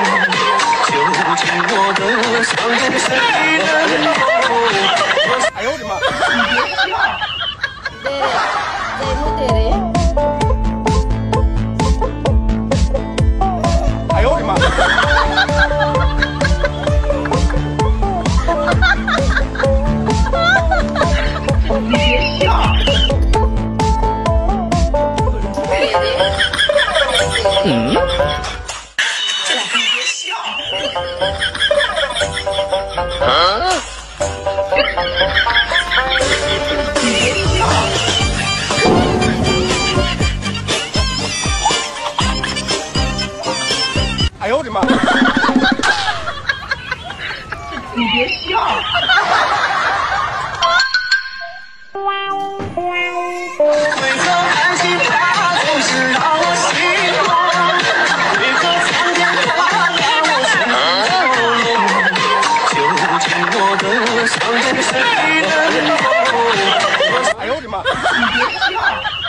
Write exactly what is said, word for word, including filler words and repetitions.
究竟我的伤痛谁能够？哎呦我的妈！对，对，对，对。 嗯，这两个你别笑。啊！你别笑。哎呦我的妈！你别笑。回头看清他，总是让我心。 哎呦我的妈！你别笑。